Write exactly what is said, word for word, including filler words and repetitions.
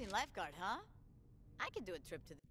Interesting lifeguard, huh? I could do a trip to the...